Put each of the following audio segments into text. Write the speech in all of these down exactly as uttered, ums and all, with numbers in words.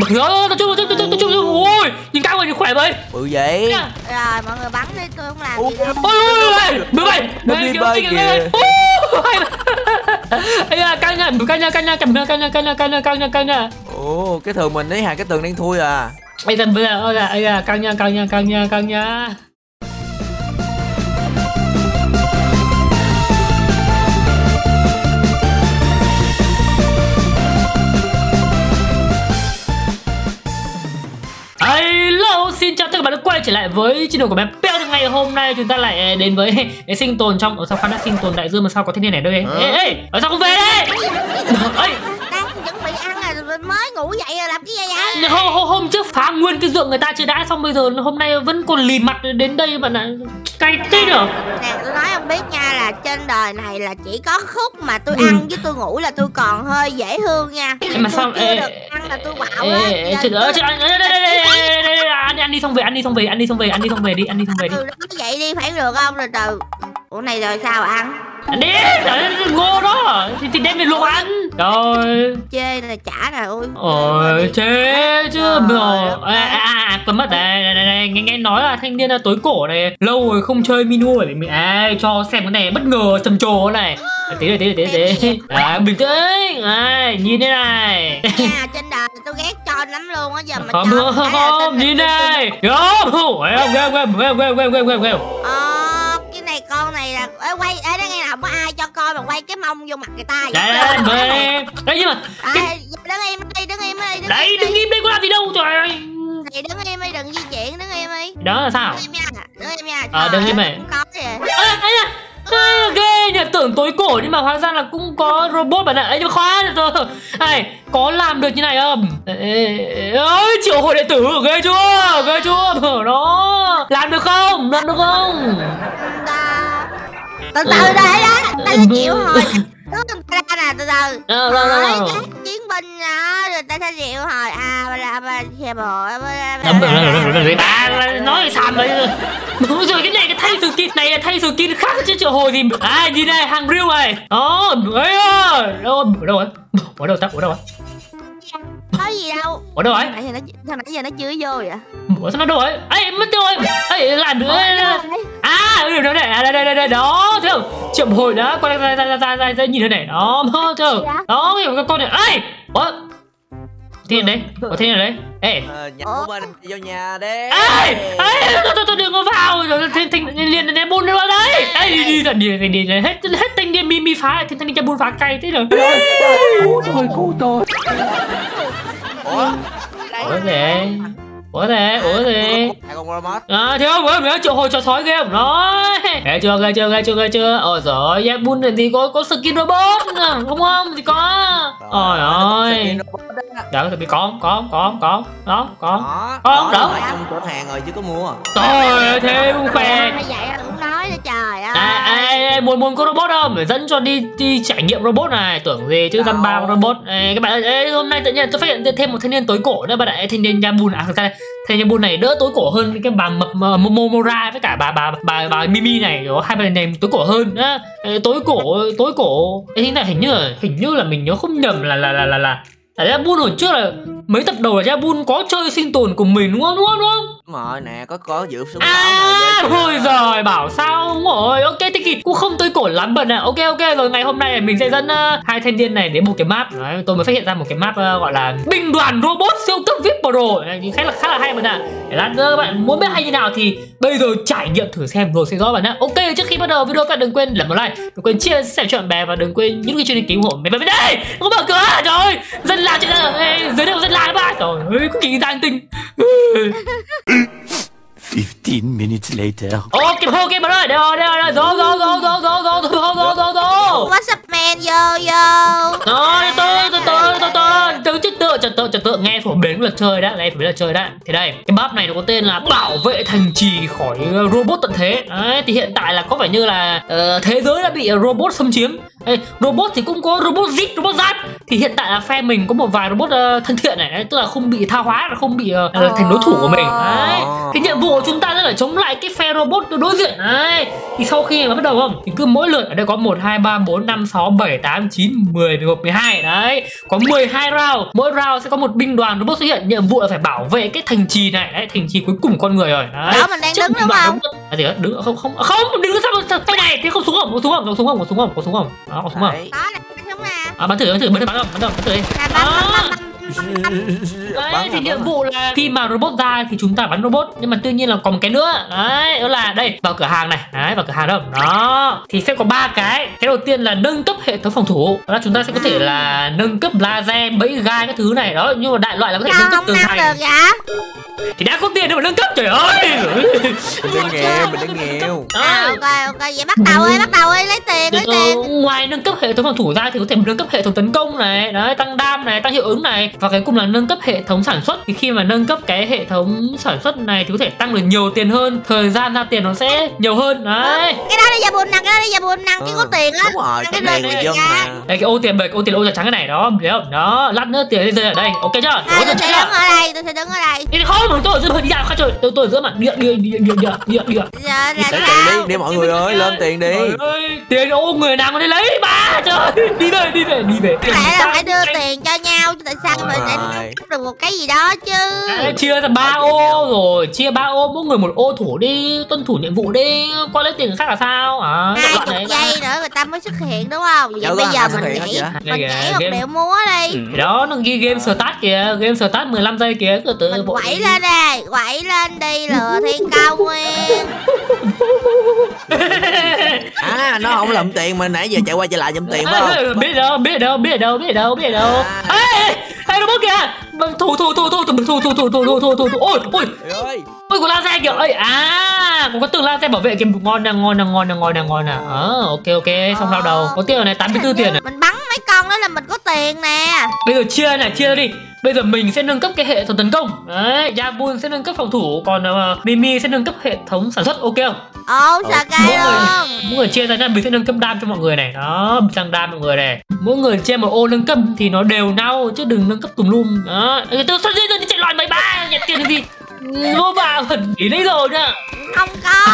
Mày nó nó chung nó chung nó chung ôi, nhìn cao rồi khỏe vậy. Ừ vậy. Rồi mọi người bắn đi, tôi không làm gì đâu. Ôi mười bảy, mười bảy kìa. Ê à, căng nha, căng nha, căng nha, căng nha, căng nha, căng nha, căng nha, căng nha, căng nha. Ồ, cái thường mình ấy hả, cái tường đang thui à. Ê dần bây giờ, ôi là, ê à, căng nha, căng nha, căng nha, căng nha. Hello, xin chào tất cả các bạn đã quay trở lại với channel của bạn Peo. Ngày hôm nay chúng ta lại đến với sinh tồn trong ở sao phát đã sinh tồn đại dương mà sao có thiên nhiên này đâu em? Ê ê, ở sao không về đây? Ê, đang chuẩn bị ăn rồi mới ngủ dậy rồi làm cái gì vậy? Hôm hôm trước phá nguyên cái ruộng người ta chưa đã xong, bây giờ hôm nay vẫn còn lì mặt đến đây mà là cay tít rồi. Nè, tôi nói ông biết nha, là trên đời này là chỉ có khúc mà tôi ăn với tôi ngủ là tôi còn hơi dễ thương nha. Mà sao ăn là tôi quạo đấy. Trời ơi, ăn đi xong về, ăn đi xong về, ăn đi xong về, ăn đi xong về đi, ăn đi xong về đi. Vậy đi phải được không, rồi từ ủa này rồi sao ăn đi ngô đó thì, thì đem về luộc ăn rồi chê là chả nè. Ôi ôi chê chưa rồi à, quên mất đây, đây, đây, đây. Nghe, nghe nói là thanh niên là tối cổ này lâu rồi không chơi minu rồi mình ai cho xem cái này bất ngờ trầm trồ này. Tí rồi, tí rồi, tí rồi, tí à, bình tĩnh à, nhìn thế này à, trên đời tôi ghét cho lắm luôn á. Giờ mà không, không, không, không, nhìn này không, không, không, không, không, không. Ờ, cái này con này là ê, quay, ê, đó nghe nào có ai cho coi mà quay cái mông vô mặt người ta vậy? Đấy, đấy, đấy nhưng mà à, đứng im đi, đứng im đi. Đấy, đứng im đi, có làm gì đâu, trời ơi. Thì đứng im đi, đừng di chuyển, đứng im đi. Đó là sao? Đứng im nha, đứng im nha. Ờ, đứng im này. Ê, ấy à. À, ghê nhỉ, tưởng tối cổ nhưng mà hóa ra là cũng có robot bạn ạ. Ấy nhưng khóa rồi này có làm được như này không? Ơi triệu hồi đệ tử ghê chưa, ghê chưa đó, làm được không, làm được không? Từ từ đây đó, đây là triệu hồi. Đúng ra nè, từ từ. Đâu đâu đâu. Chiến binh đó, người ta sẽ triệu hồi à là xe bộ. Nói xàm vậy. Đúng rồi, cái này cái thay skin này là thay skin khác chứ triệu hồi gì. À đi đây, hàng real này. Đó, ấy ơi. Đâu đâu rồi? Ở đâu ta? Ở đâu rồi? Có gì đâu. Ở đâu ấy? Sao nãy giờ nó chưa vô vậy? Ủa sao nó đâu ấy? Ấy mất tiêu rồi. Ấy làm nữa. À, điều đó này, à, đây, đây, đây, đó, thấy không? Triệu hồi đó, con ra ra ra ra ra nhìn thế này, đó, thấy không? Đó, hiểu các con này, ấy, ủa, thiên đấy, có thiên đấy, ê, nhậu bên vô nhà đấy, ê, ê, tôi tôi đừng có vào, rồi thiên thiên liền là Yabun nữa đấy, ê, đi đi dần đi đi đi hết hết tinh đi Mimi phá, thiên thiên Yabun phá cay thế rồi, cứu tôi, cứu tôi, ủa, ủa thế. Ủa thế, ủa thế. À, thiếu không, mấy triệu hồi cho sói game nó. Ghê chưa, ghê chưa, ghê chưa, ghê chưa. Ôi giời, Yabun này thì có có skin robot đúng không? Thì có. Ôi ơi. Đó thì có, có, có, có, đó, có. Có đó. Cửa hàng rồi chứ có mua. Trời ơi, thiếu khoe. Trời ơi. À, ê, muốn muốn có robot không? Để dẫn cho đi đi trải nghiệm robot này, tưởng gì chứ dăm ba robot. Ê, các bạn ơi, ê, hôm nay tự nhiên tôi phát hiện thêm một thanh niên tối cổ nữa bạn ạ, thanh niên Yabun à, thanh niên Yabun này đỡ tối cổ hơn cái bà mập Momora với cả bà bà bà bà Mimi này, đó hai bạn này tối cổ hơn. Đó. Ê, tối cổ, tối cổ. Ê, thế này hình như là, hình như là mình nhớ không nhầm là là là là là Yabun hồi trước là mấy tập đầu là Yabun có chơi sinh tồn của mình đúng không, đúng không, đúng không? Đúng rồi nè, có có giữ xuống à, thôi rồi bảo sao đúng rồi. Ok thì kịp cũng không tới cổ lắm bần ạ. À. Ok ok rồi, ngày hôm nay mình sẽ dẫn uh, hai thanh niên này đến một cái map. Đấy, tôi mới phát hiện ra một cái map uh, gọi là binh đoàn robot siêu cấp vê i pê Pro, khá là khá là hay bần ạ. À. Để lát nữa các bạn muốn biết hay như nào thì bây giờ trải nghiệm thử xem rồi sẽ rõ bạn ạ. À. Ok, trước khi bắt đầu video các bạn đừng quên để một like, đừng quên chia sẻ cho bạn bè và đừng quên những cái chương trình ký ủng hộ mình bên đây. Không mở cửa rồi, dân làm chuyện này dưới đường dân làm bạn. Trời ơi, có kỳ tang tinh. fifteen minutes later. Ok, ok bạn ơi, đây rồi, đây rồi, rồi, rồi, rồi, rồi, rồi, rồi, rồi, rồi, rồi, rồi. What's up man, yo yo. Rồi, tôi, tôi, tôi, tôi, tôi, tôi, trật tự, trật tự, trật tự, nghe phổ biến luật chơi đã, nghe phổ biến luật chơi đã. Thì đây, cái map này nó có tên là bảo vệ thành trì khỏi robot tận thế. Đấy, thì hiện tại là có vẻ như là uh, thế giới đã bị robot xâm chiếm. Ê, robot thì cũng có robot zip, robot zap. Thì hiện tại là phe mình có một vài robot uh, thân thiện này, đấy, tức là không bị tha hóa, không bị uh, thành đối thủ của mình. Đấy, cái nhiệm vụ chúng ta sẽ phải chống lại cái phe robot đối diện này. Thì sau khi mà bắt đầu không thì cứ mỗi lượt ở đây có một, hai, ba, bốn, năm, sáu, bảy, tám, chín, mười, mười một, mười hai. Đấy, có mười hai round. Mỗi round sẽ có một binh đoàn robot xuất hiện, nhiệm vụ là phải bảo vệ cái thành trì này. Đấy, thành trì cuối cùng con người rồi. Đấy. Đó mình đang chứ đứng đúng không? Đúng... À, đứng không không không đứng sao tay này thế không xuống không? Có xuống không? Có xuống không? Có xuống không? Có xuống không? Đó, có xuống không? Đó là không à. À bắn thử, bắn thử, bắn thử, bắn thử, bắn thử, bắn thử. Đấy, thì nhiệm vụ là khi mà robot ra thì chúng ta bắn robot, nhưng mà tuy nhiên là còn một cái nữa. Đấy, đó là đây, vào cửa hàng này. Đấy, vào cửa hàng đâu. Đó. Thì sẽ có ba cái. Cái đầu tiên là nâng cấp hệ thống phòng thủ. Đó là chúng ta sẽ có thể là nâng cấp laser, bẫy gai các thứ này. Đó, nhưng mà đại loại là có thể nâng cấp tường thành. Thì đã có tiền đâu mà nâng cấp, trời ơi. Mình đang nghèo, mình đang nghèo. Ok, ok, vậy bắt đầu ơi, bắt đầu ơi, lấy tiền, lấy tiền. Ngoài nâng cấp hệ thống phòng thủ ra thì có thể nâng cấp hệ thống tấn công này, đấy, tăng đam này, tăng hiệu ứng này. Và cái cùng là nâng cấp hệ thống sản xuất. Thì khi mà nâng cấp cái hệ thống sản xuất này thì có thể tăng được nhiều tiền hơn, thời gian ra tiền nó sẽ nhiều hơn. Đấy. Cái đó đi Yabun nặng, cái đó đi Yabun nặng, cái có tiền lắm. Đúng rồi, cái này người dân mà. Đây cái ô tiền bạc, ô tiền ô trắng trắng cái này đó, thấy không? Đó, lát nữa tiền rơi ở đây. Ok chưa? À, tôi sẽ đứng ở đây, tôi sẽ đứng ở đây. Đi không, tôi ở dưới đi dạo khá trời. Tôi tôi ở giữa mặt địa địa địa địa địa địa. Giờ ra đi, đi mọi người ơi, lên tiền đi. Tiền ô người nào mà đi lấy ba trời. Đi đây, đi về, đi về. Phải đưa tiền cho nhau tại sao mà để được một cái gì đó chứ. Đã chia ra ba ô rồi, chia ba ô mỗi người một ô thủ đi, tuân thủ nhiệm vụ đi, qua lấy tiền khác là sao? À, hai chục giây đó nữa người ta mới xuất hiện đúng không? Vậy bây giờ mình nghĩ, mình nghĩ một điệu múa đi. Ừ, đó nó ghi game start kìa, game start mười lăm giây kìa, cứ tự bộ. Quẩy lên đây, quẩy lên đi lừa thiên cao nguyên. À nó không lượm tiền mà nãy giờ chạy qua chạy lại nhầm tiền phải không? Biết đâu, biết đâu, biết đâu, biết đâu, biết đâu. Ê! Ê robot kìa. Thủ thủ thủ thủ thủ thủ thủ thủ. Ôi ôi. Ôi. Ôi của laser kìa. Ơi à, có tường laser bảo vệ kìa, ngon nè, ngon nè, ngon nè, ngon nè, ngon nè. Ờ ok ok, xong lao đầu. Có tiền này tám mươi tư tiền này. Mình bắn mấy con đó là mình có tiền nè. Bây giờ chia này, chia đi. Bây giờ mình sẽ nâng cấp cái hệ thống tấn công. Đấy, Yabun sẽ nâng cấp phòng thủ, còn uh, Mimi sẽ nâng cấp hệ thống sản xuất, ok không? Ồ, oh, ok luôn. Mỗi người chia ra nha, mình sẽ nâng cấp đam cho mọi người này. Đó, tăng đam mọi người này. Mỗi người chia một ô nâng cấp thì nó đều nhau chứ đừng nâng cấp tùm lum. Đó. Tôi xuất đi tôi chạy loạn mấy ba, nhặt tiền gì? Vô vào ý lấy rồi nha. Không có.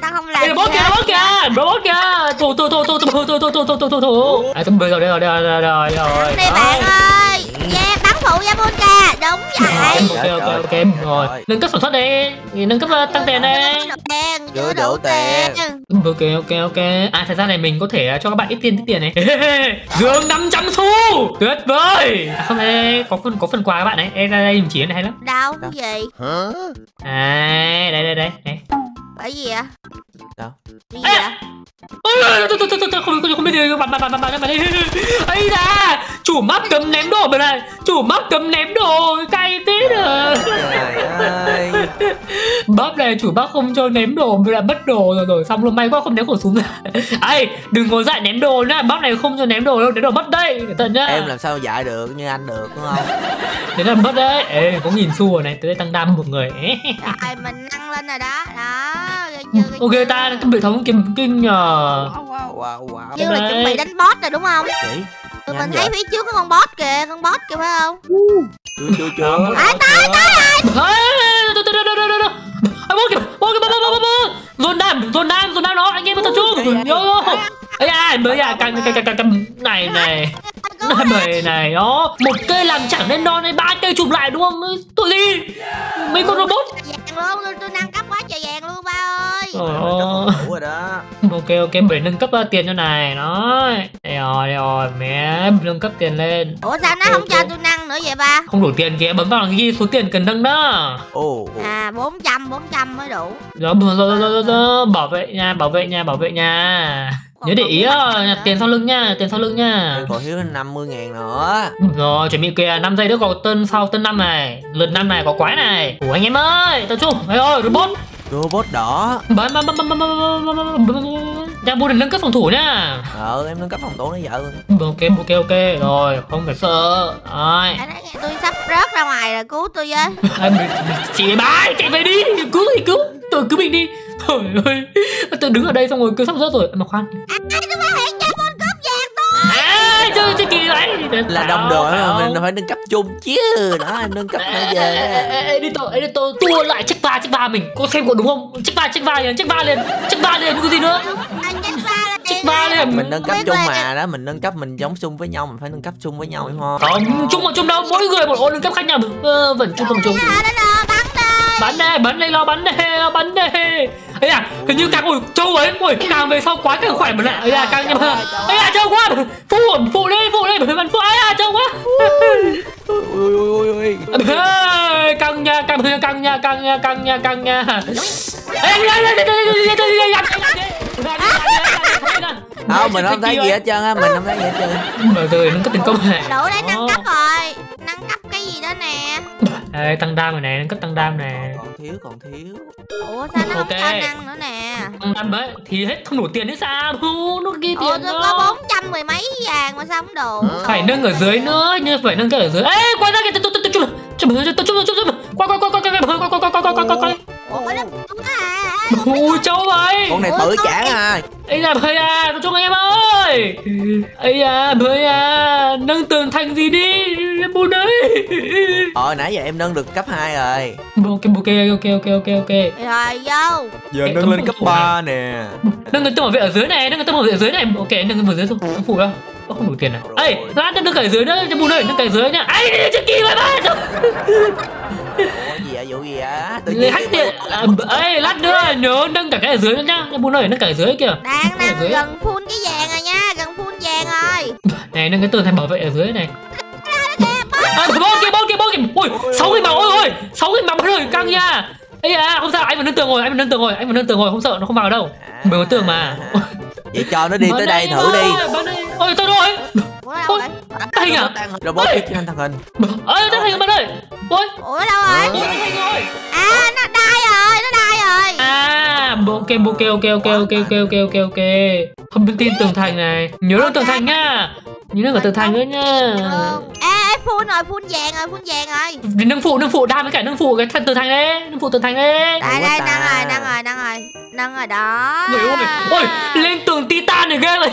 Ta không làm. Robot kìa, robot kìa, robot kìa. Tù tù tù tù tù tù tù tù tù tù tù. À, tôi bây giờ đây rồi, đây rồi, đây rồi. Đi bạn ơi. Yeah. Phụ Yabun kìa, đúng vậy. Ok ok ok rồi. Nâng cấp sản xuất đi, nâng cấp tăng tiền đi. Chưa đủ tiền. Ok ok ok. À thời gian này mình có thể cho các bạn ít tiền ít tiền này. Dương năm trăm xu. Tuyệt vời. À, không đây có phần có phần quà các bạn này. Đây đây mình chỉ này hay lắm. Đâu cái gì? Hả? À đây đây đây. Đây. Bởi gì ạ? Đâu? Gì vậy? Ôi, tôi tôi tôi tôi không không biết gì, bạn bạn bạn bạn bạn đi. Ấy da, chủ mắt cấm ném đồ bên này, chủ mắt cấm ném đồ, cay tít rồi. Bóp này chủ bác không cho ném đồ, là bất đồ rồi rồi, xong luôn may quá không ném khẩu súng ra. Ê, đừng ngồi dậy ném đồ nữa, bóp này không cho ném đồ đâu, ném đồ mất đây, cẩn thận nhá. Em làm sao dạy được như anh được đúng không? Thế là mất đấy. Ê, có nghìn xu rồi này, tới đây tăng đam một người. Rồi mình nâng lên rồi đó, đó. Ok ta nâng cấp hệ thống kìa, kinh nhờ. Như là chuẩn bị đánh boss rồi đúng không? Tụi mình thấy phía trước có con boss kìa, con boss kìa phải không? Chưa chưa chưa. Ai tới tới rồi. Boss kìa, boss kìa, dồn đam, dồn đam, dồn đam nó, anh em mới tập trung. Yo. Ấy ai mới à, càng càng càng càng này này. Này này đó, một cây làm chẳng nên non hay ba cây chụp lại đúng không? Tụi gì? Mấy con robot. Tôi nâng cấp quá trời vàng luôn ba ơi. Ủa đó. Ok ok mình nâng cấp tiền cho này nó. Đây rồi đây rồi mẹ nâng cấp tiền lên. Ủa sao nó không cho tôi nâng nữa vậy ba? Không đủ tiền kìa, bấm vào ghi số tiền cần nâng đó. Ồ. À bốn trăm bốn trăm mới đủ. Rồi rồi rồi rồi bảo vệ nha bảo vệ nha bảo vệ nha. Nhớ để ý đó, nhặt tiền sau lưng nha, tiền sau lưng nha. Tôi còn thiếu năm mươi ngàn nữa. Rồi, chuẩn bị kìa, năm giây nữa còn tân sau tân năm này. Lượt năm này có quái này. Ủa anh em ơi, tao chung, ê ơi, robot. Robot đỏ. Bấm bấm bấm bấm bấm bấm bấm bấm. Yabun để nâng cấp phòng thủ nha. Ờ, em nâng cấp phòng thủ nó vợ. Ok, ok, ok. Rồi, không phải sợ. Rồi. Tôi sắp rớt ra ngoài rồi, cứu tôi với. Chị bái, chạy về đi, cứu thì cứu. Tôi cứu mình đi. Trời ơi, tôi đứng ở đây xong rồi cứ sắp rớt rồi. Mà khoan. À, tôi phát hiện Yabun cướp vàng tôi. À, chơi chơi kỳ ấy. Là đồng đội mà mình phải nâng cấp chung chứ. Đó, em nâng cấp nãy giờ. Ê, đi tôi, đi tôi tua lại check ba, check ba mình. Có xem có đúng không? Check ba, check ba liền, check ba liền, check ba liền, có gì nữa? Check ba điểm. Mình nâng cấp chung mà đó, mình nâng cấp mình giống chung với nhau, mình phải nâng cấp chung với nhau không? Không, chung một chung đâu, mỗi người một ô nâng cấp khác nhau. Ờ, vẫn chung không chung. Bắn đây, bắn đây, lo bắn đây, bắn đây. Ấy à, hình như càng ui trâu ấy, ui càng về sau quá càng khỏe mà lại. Ấy à, càng nhầm. Ấy à, trâu quá. Phụ phụ đi, phụ đi, phải bắn phụ. Ấy à, trâu quá. Ui ui ui. Càng nha, càng nha, càng nha, càng nha, càng nha, càng nha. Ấy không, mình không thấy gì hết trơn á, mình không thấy gì hết trơn. Rồi rồi, nâng cấp thành công hệ. Đủ để nâng cấp rồi. Nâng cấp cái gì đó nè. Ê, tăng đam rồi nè, nâng cấp tăng đam nè. Còn thiếu, còn thiếu. Ủa sao nó không tăng năng nữa nè. Tăng đam đấy, thì hết không đủ tiền hết sao? Nó ghi tiền đâu. Có bốn trăm mười mấy vàng mà sao không đủ. Phải nâng ở dưới nữa, như phải nâng cấp ở dưới. Ê, quay ra kìa, tôi tôi tôi chụp, chụp chụp chụp chụp. Quay quay quay quay quay quay quay quay quay quay quay. Ui trâu vậy. Con này tự chả à. Ây da bơi à, tôi chung em ơi. Ây da bơi à, nâng tường thành gì đi, em buồn đấy. Ờ nãy giờ em nâng được cấp hai rồi. Ok ok ok ok ok ok. Rồi vô. Giờ em nâng lên cấp ba nè. Nâng người tôi bảo vệ ở dưới này, nâng người tôi bảo vệ ở dưới này. Ok nâng vào dưới thôi, không phụ đâu. Không đủ tiền này. Ê, lát nâng cái dưới nữa, em buồn đấy, nâng cái dưới nha. Ây, chưa kì vậy ba. Vụ gì á? Lát nữa, ơi lát nữa nhớ nâng cả cái ở dưới nữa nhá. Muốn ơi nâng cả ở dưới kìa. Đang nâng gần full cái vàng rồi nha, gần full vàng rồi. Này nâng cái tường thành bảo vệ ở dưới này. Bốn kìa, bốn kìa, bốn kìa. Ui, sáu cái màu ơi ơi, sáu cái màu rồi căng nha. Ấy à, không sao, anh mà nâng tường rồi, anh mà nâng tường rồi, anh mà nâng tường rồi, không sợ nó không vào đâu. Mình có tường mà. Vậy cho nó đi tới đây thử đi. Ôi tôi rồi. Ôi, tắt hình à? Robot đang tắt hình. Ơi, tắt hình bạn ơi. Ôi, ủa đâu rồi? À, nó đai rồi, nó đai rồi. À, ok, ok, ok, ok, ok, ok, ok, ok, ok. Không biết tin tường thành này, nhớ nó tường thành nha. Nhớ nó cả tường thành nữa nha. Ê, phun rồi, phun vàng rồi, phun vàng rồi. Nâng phụ, nâng phụ đam với cả nâng phụ cái tường thành đấy, nâng phụ tường thành đấy. Đây đây, nâng rồi, nâng rồi, nâng rồi. Nâng rồi đó. Ôi, lên tường Titan này ghê rồi.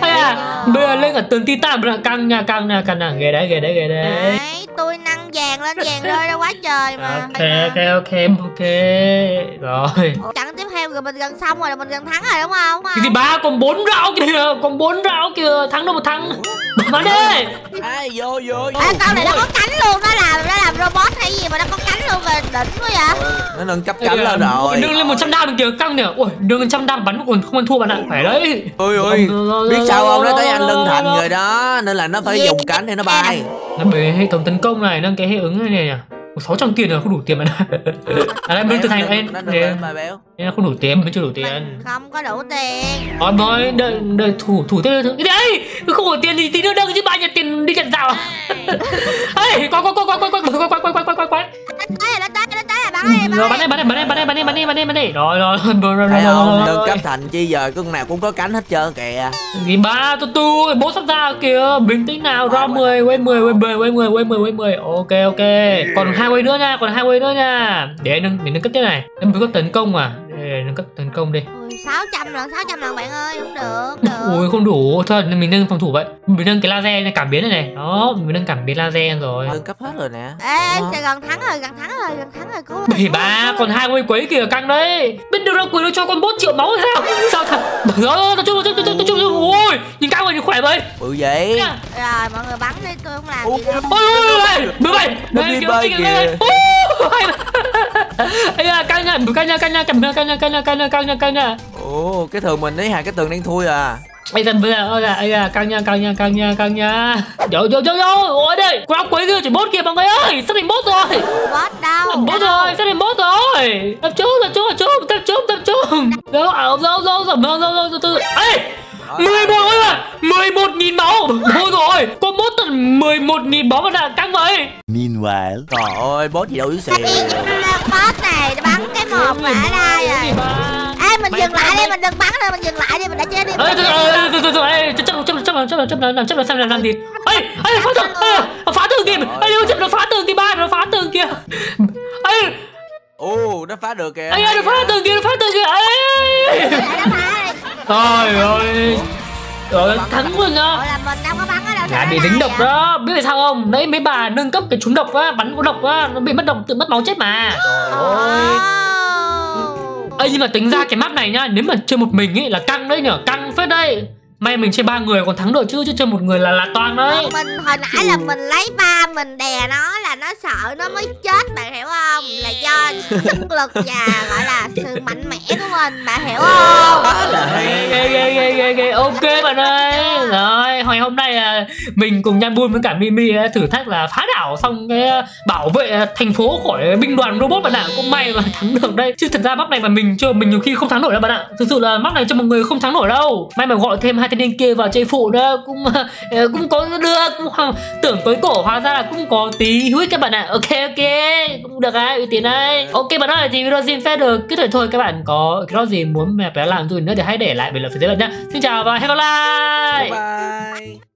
Hay à, bây giờ lên cả tường Titan là căng nha, căng nha, căng nha, ghê đấy, ghê đấy, ghê đấy. Tôi nâng vàng lên, vàng rơi ra quá trời mà. Ok ok ok ok rồi. Chẳng tiếp theo rồi mình gần xong rồi, mình gần thắng rồi đúng không? Đúng không? Thì ba còn bốn rau kìa, còn bốn rau kìa, thắng đâu mà thắng. Bắn đi. Ai vô vô. À, con này nó có cánh luôn, nó làm nó làm robot hay gì mà nó có cánh luôn rồi, đỉnh quá vậy. Nó nâng cấp cánh lên rồi. Nâng lên một trăm đam kìa, căng nè. Ui, nâng lên một trăm đam bắn còn không ăn thua bạn ạ. Phải đấy. Ôi ôi. Biết sao không? Nó thấy anh nâng thành rồi đó, nên là nó phải dùng cánh để nó bay. Nó bị hệ thống tấn công này, nâng cái hệ ứng này nè. sáu trăm tiền rồi không đủ tiền bạn. À đây bên từ thành em không đủ tiền, mới chưa đủ tiền. Không có đủ tiền. Ôi bơi, đợi đợi thủ thủ tiếp nữa. Cái đấy, không đủ tiền thì tí nữa đâu chứ ba nhận tiền đi nhận dạo. Ê, quay quay quay quay quay quay quay quay quay quay quay quay. Rồi bắn đi bắn đi bắn đi bắn đi bắn đi bắn đi bắn đi bắn đi. Rồi rồi rồi rồi. Nâng cấp thành chi giờ con nào cũng có cánh hết trơn kìa. Thì ba tôi tôi bố sắp ra kìa, bình tĩnh nào, ra mười, quay mười, quay mười, quay mười, quay mười, quay mười. Ok ok. Còn hai quay nữa nha, còn hai quay nữa nha. Để nâng để nâng cấp tiếp này. Em mới có tấn công à? Để nâng cấp tấn công đi. sáu trăm lần, sáu trăm lần bạn ơi, không được, được. Ui không đủ, thôi mình nâng phòng thủ vậy. Mình nâng cái laser này, cảm biến này này. Đó, mình nâng cảm biến laser rồi. Nâng cấp hết rồi nè. Ê, Sài Gòn thắng rồi, gần thắng rồi, gần thắng rồi cô. bảy ba, còn hai quay quấy kìa căng đấy. Bên đâu đâu quấy nó cho con bốn triệu máu hay sao? Sao thật? Rồi, tôi chung tôi chung tôi chung. Ui, nhìn căng rồi, khỏe vậy. Ừ vậy. Rồi, mọi người bắn đi, tôi không làm gì đâu. Ôi, mười bảy. mười bảy kìa. Ê à, căng nha, căng nha, căng nha, căng nha, căng nha, căng nha, căng nha, căng nha, căng nha. Ồ, cái thường mình ấy hai cái tường đang thui à. Ây dần bây giờ, ôi dạ, ây dạ, căng nha, căng nha, căng nha, căng nha. Vô, vô, vô, vô, ôi đây, quá quấy kia, chỉ bốt kìa mọi người ơi, sắp thành bốt rồi. Bốt đâu? Bốt rồi, sắp thành bốt rồi. Tập trung, tập trung, tập trung, tập trung, tập trung. Đâu, đâu, đâu, đâu, đâu, đâu, đâu, đâu, ê. mười một ơi mà, mười một nghìn máu. Thôi rồi, con bốt tận mười một nghìn máu mà đã căng vậy. Meanwhile. Trời ơi, bốt gì đâu yếu xìu. Bốt này, bắn cái một mà ở đây rồi. Ê, mình dừng lại đi, mình đừng bắn nữa, mình dừng lại đi, mình đã chết đi. Ê, thôi thôi thôi, ê, chấp chấp chấp chấp chấp chấp làm chấp làm làm gì? Ê, ê, phá tường, phá tường kìa. Ê, chấp nó phá tường kìa ba, nó phá tường kìa. Ê. Ồ, nó phá được kìa. Ê, nó phá tường kìa, nó phá tường kìa. Ê. Trời ơi. Rồi thắng luôn nhá. Là mình đâu có bắn ở đâu. Là bị dính độc đó, biết tại sao không? Đấy mấy bà nâng cấp cái trúng độc á, bắn có độc á, nó bị mất độc, tự mất máu chết mà. Trời ơi. Ê nhưng mà tính ra cái map này nhá, nếu mà chơi một mình ấy là căng đấy nhở, căng phết đấy. May mình chơi ba người còn thắng được chứ, chứ chơi một người là là toang đấy. Mình hồi nãy ừ. là mình lấy ba mình đè nó là nó sợ nó mới chết, bạn hiểu không? Là do sức lực và gọi là sự mạnh mẽ của mình, bạn hiểu không? Ok bạn ơi. Rồi, hồi hôm nay mình cùng Yabun với cả Mimi thử thách là phá đảo xong cái bảo vệ thành phố khỏi binh đoàn robot bạn ạ. Cũng may mà thắng được đây. Chứ thật ra map này mà mình chơi mình nhiều khi không thắng nổi đâu bạn ạ. Thực sự là map này cho một người không thắng nổi đâu. May mà gọi thêm hai thanh niên kia vào chơi phụ đó cũng cũng có được, cũng không, tưởng tới cổ hóa ra là cũng có tí hữu ích các bạn ạ. Ok ok cũng được đấy, uy tín đấy. Ok bạn ơi thì video xin phép được cứ thế thôi, các bạn có cái đó gì muốn mẹ bé làm tôi nữa thì hãy để lại bình luận phía dưới bạn nhá. Xin chào và hẹn gặp lại. Bye bye.